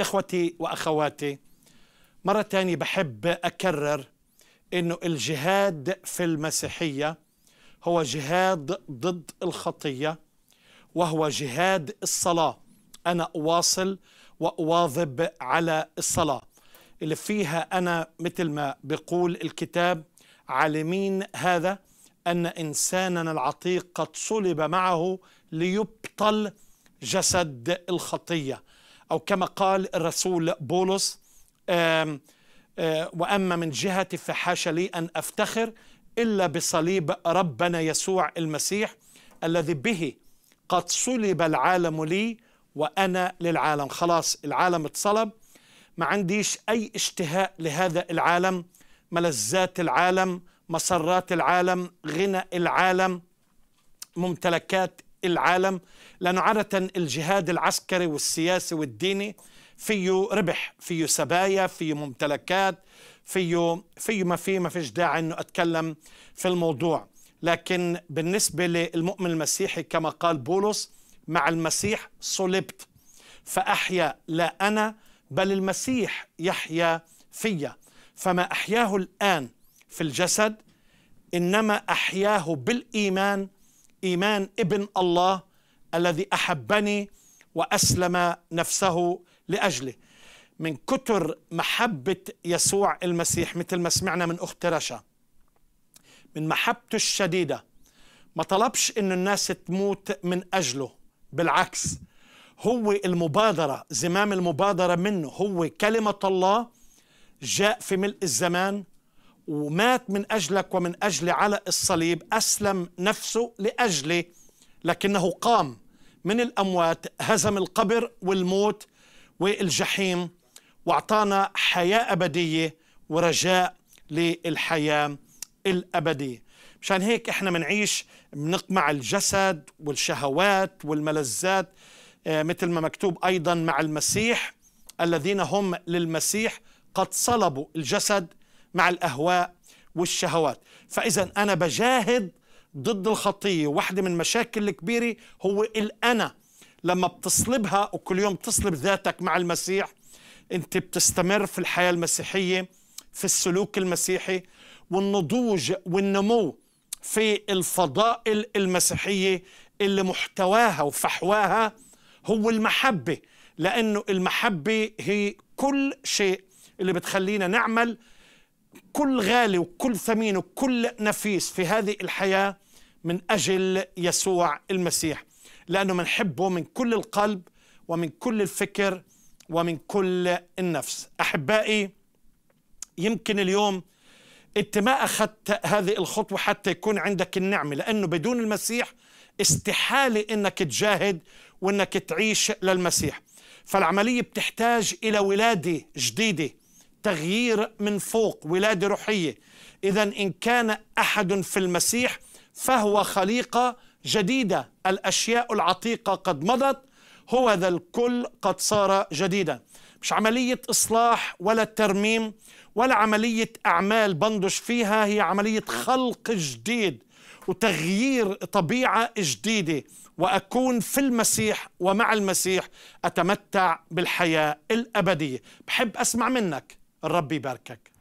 إخوتي وأخواتي، مرة تانية بحب أكرر إنه الجهاد في المسيحية هو جهاد ضد الخطية، وهو جهاد الصلاة. أنا أواصل وأواظب على الصلاة اللي فيها أنا مثل ما بيقول الكتاب: عالمين هذا أن إنساننا العتيق قد صلب معه ليبطل جسد الخطية، أو كما قال الرسول بولس: وأما من جهتي فحاشا لي أن أفتخر إلا بصليب ربنا يسوع المسيح الذي به قد صلب العالم لي وأنا للعالم. خلاص، العالم اتصلب، ما عنديش أي اشتهاء لهذا العالم، ملذات العالم، مسرات العالم، غنى العالم، ممتلكات العالم، لأنه عادة الجهاد العسكري والسياسي والديني فيه ربح، فيه سبايا، فيه ممتلكات، ما فيش داعي أنه أتكلم في الموضوع. لكن بالنسبة للمؤمن المسيحي كما قال بولس: مع المسيح صلبت فأحيا لا أنا بل المسيح يحيا فيا، فما أحياه الآن في الجسد إنما أحياه بالإيمان، إيمان ابن الله الذي أحبني وأسلم نفسه لأجله. من كتر محبة يسوع المسيح، مثل ما سمعنا من أخت رشا، من محبته الشديدة ما طلبش إن الناس تموت من أجله، بالعكس هو المبادرة، زمام المبادرة منه، هو كلمة الله جاء في ملء الزمان ومات من أجلك ومن أجلي على الصليب، أسلم نفسه لأجلي، لكنه قام من الأموات، هزم القبر والموت والجحيم، وأعطانا حياة أبدية ورجاء للحياة الأبدية. مشان هيك احنا بنعيش بنقمع الجسد والشهوات والملذات، مثل ما مكتوب أيضا: مع المسيح الذين هم للمسيح قد صلبوا الجسد مع الأهواء والشهوات. فإذا أنا بجاهد ضد الخطية. واحدة من المشاكل الكبيرة هو الأنا، لما بتصلبها وكل يوم تصلب ذاتك مع المسيح، أنت بتستمر في الحياة المسيحية، في السلوك المسيحي والنضوج والنمو في الفضائل المسيحية اللي محتواها وفحواها هو المحبة، لأنه المحبة هي كل شيء اللي بتخلينا نعمل كل غالي وكل ثمين وكل نفيس في هذه الحياة من أجل يسوع المسيح، لأنه منحبه من كل القلب ومن كل الفكر ومن كل النفس. أحبائي، يمكن اليوم أنت ما أخذت هذه الخطوة حتى يكون عندك النعمة، لأنه بدون المسيح استحالة أنك تجاهد وأنك تعيش للمسيح. فالعملية بتحتاج إلى ولادة جديدة، تغيير من فوق، ولادة روحية. إذا إن كان أحد في المسيح فهو خليقة جديدة، الأشياء العتيقة قد مضت، هو ذا الكل قد صار جديدا. مش عملية إصلاح ولا ترميم ولا عملية أعمال بندش فيها، هي عملية خلق جديد وتغيير طبيعة جديدة، وأكون في المسيح ومع المسيح أتمتع بالحياة الأبدية. بحب أسمع منك، الرب يباركك.